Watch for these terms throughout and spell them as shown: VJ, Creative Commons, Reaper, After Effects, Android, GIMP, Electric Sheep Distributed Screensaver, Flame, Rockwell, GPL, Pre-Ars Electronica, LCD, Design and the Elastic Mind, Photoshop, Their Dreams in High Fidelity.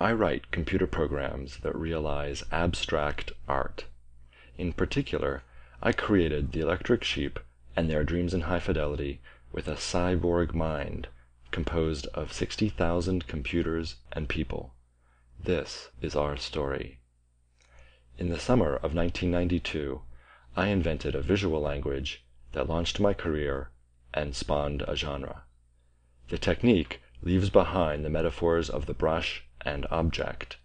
I write computer programs that realize abstract art. In particular, I created the Electric Sheep and Their Dreams in High Fidelity with a cyborg mind composed of 60,000 computers and people. This is our story. In the summer of 1992, I invented a visual language that launched my career and spawned a genre. The technique leaves behind the metaphors of the brush and object.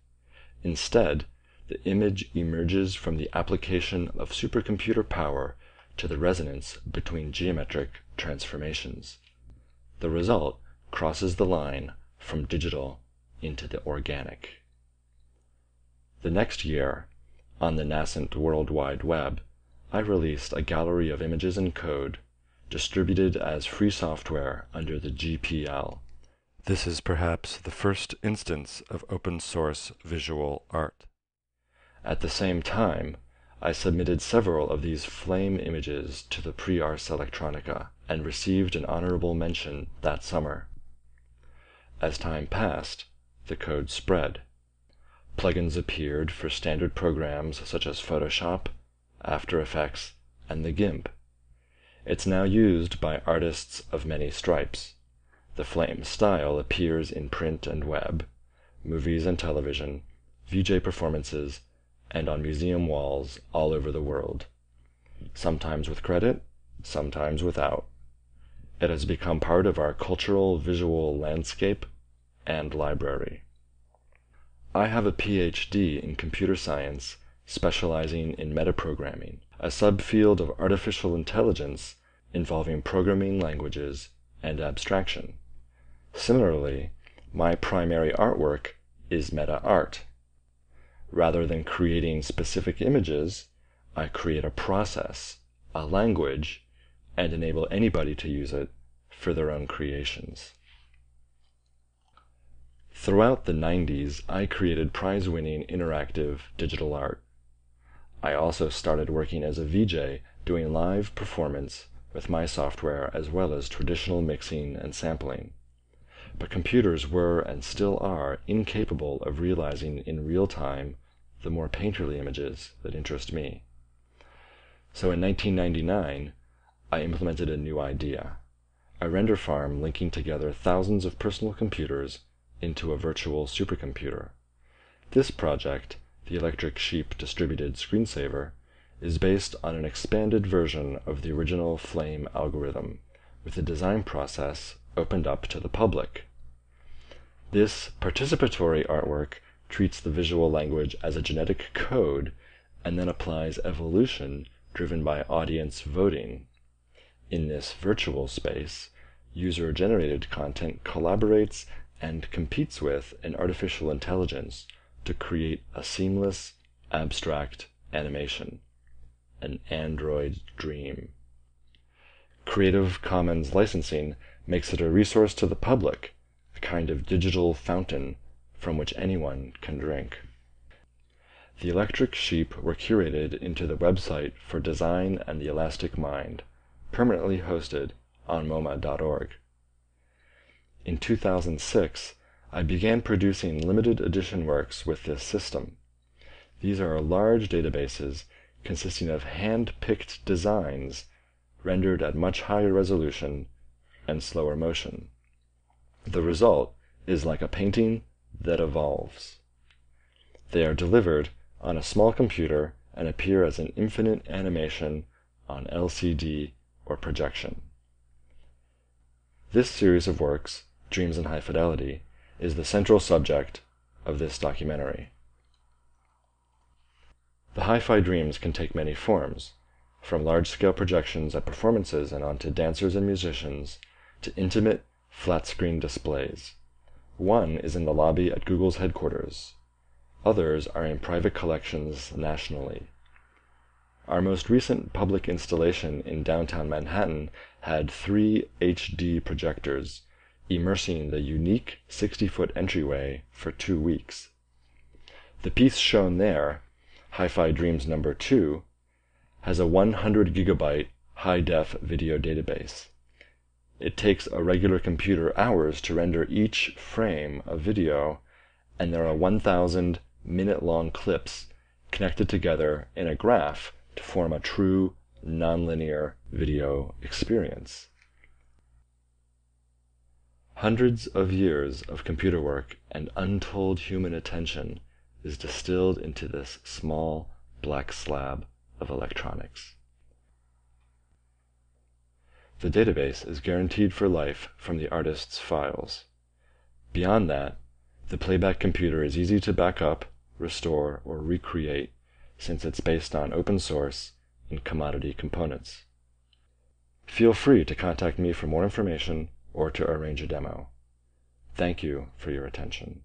Instead, the image emerges from the application of supercomputer power to the resonance between geometric transformations. The result crosses the line from digital into the organic. The next year, on the nascent World Wide Web, I released a gallery of images and code distributed as free software under the GPL. This is perhaps the first instance of open-source visual art. At the same time, I submitted several of these Flame images to the Pre-Ars Electronica and received an honorable mention that summer. As time passed, the code spread. Plugins appeared for standard programs such as Photoshop, After Effects, and the GIMP. It's now used by artists of many stripes. The Flame style appears in print and web, movies and television, VJ performances, and on museum walls all over the world. Sometimes with credit, sometimes without. It has become part of our cultural visual landscape and library. I have a PhD in computer science specializing in metaprogramming, a subfield of artificial intelligence involving programming languages and abstraction. Similarly, my primary artwork is meta-art. Rather than creating specific images, I create a process, a language, and enable anybody to use it for their own creations. Throughout the 90s, I created prize-winning interactive digital art. I also started working as a VJ, doing live performance with my software as well as traditional mixing and sampling. But computers were and still are incapable of realizing in real time the more painterly images that interest me. So in 1999, I implemented a new idea, a render farm linking together thousands of personal computers into a virtual supercomputer. This project, the Electric Sheep Distributed Screensaver, is based on an expanded version of the original Flame algorithm, with the design process opened up to the public. This participatory artwork treats the visual language as a genetic code and then applies evolution driven by audience voting. In this virtual space, user-generated content collaborates and competes with an artificial intelligence to create a seamless, abstract animation, an Android dream. Creative Commons licensing makes it a resource to the public, a kind of digital fountain from which anyone can drink. The Electric Sheep were curated into the website for Design and the Elastic Mind, permanently hosted on MoMA.org. In 2006, I began producing limited edition works with this system. These are large databases consisting of hand-picked designs rendered at much higher resolution and slower motion. The result is like a painting that evolves. They are delivered on a small computer and appear as an infinite animation on LCD or projection. This series of works, Dreams in High Fidelity, is the central subject of this documentary. The hi-fi dreams can take many forms, from large-scale projections at performances and onto dancers and musicians, to intimate, flat-screen displays. One is in the lobby at Google's headquarters. Others are in private collections nationally. Our most recent public installation in downtown Manhattan had 3 HD projectors, immersing the unique 60-foot entryway for 2 weeks. The piece shown there, Hi-Fi Dreams number 2, has a 100 GB high-def video database. It takes a regular computer hours to render each frame of video and there are 1,000-minute-long clips connected together in a graph to form a true nonlinear video experience. Hundreds of years of computer work and untold human attention is distilled into this small black slab of electronics. The database is guaranteed for life from the artist's files. Beyond that, the playback computer is easy to back up, restore, or recreate, since it's based on open source and commodity components. Feel free to contact me for more information or to arrange a demo. Thank you for your attention.